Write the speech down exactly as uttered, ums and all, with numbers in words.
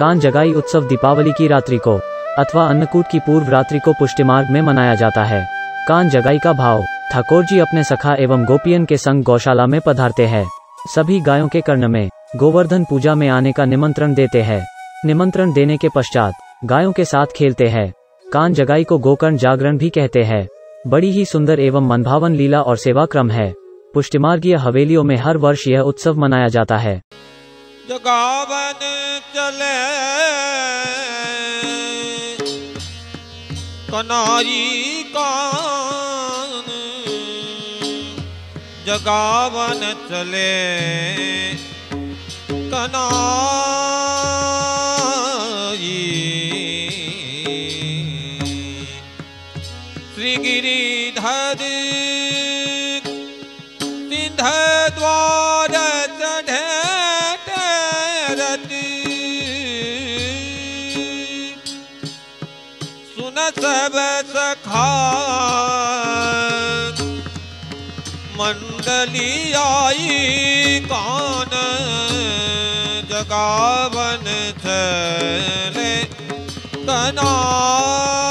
कान जगाई उत्सव दीपावली की रात्रि को अथवा अन्नकूट की पूर्व रात्रि को पुष्टिमार्ग में मनाया जाता है। कान जगाई का भाव, ठाकुर जी अपने सखा एवं गोपियन के संग गौशाला में पधारते हैं। सभी गायों के कर्ण में गोवर्धन पूजा में आने का निमंत्रण देते हैं। निमंत्रण देने के पश्चात गायों के साथ खेलते हैं। कान जगाई को गोकर्ण जागरण भी कहते हैं। बड़ी ही सुंदर एवं मनभावन लीला और सेवा क्रम है। पुष्टिमार्गीय हवेलियों में हर वर्ष यह उत्सव मनाया जाता है। जगावन चले कनारी कान, जगावन चले कनारी, श्रीगिरिधर सिंध द्वार चढ़े सब सखा मंडली आई कान जगावन चले कनारी।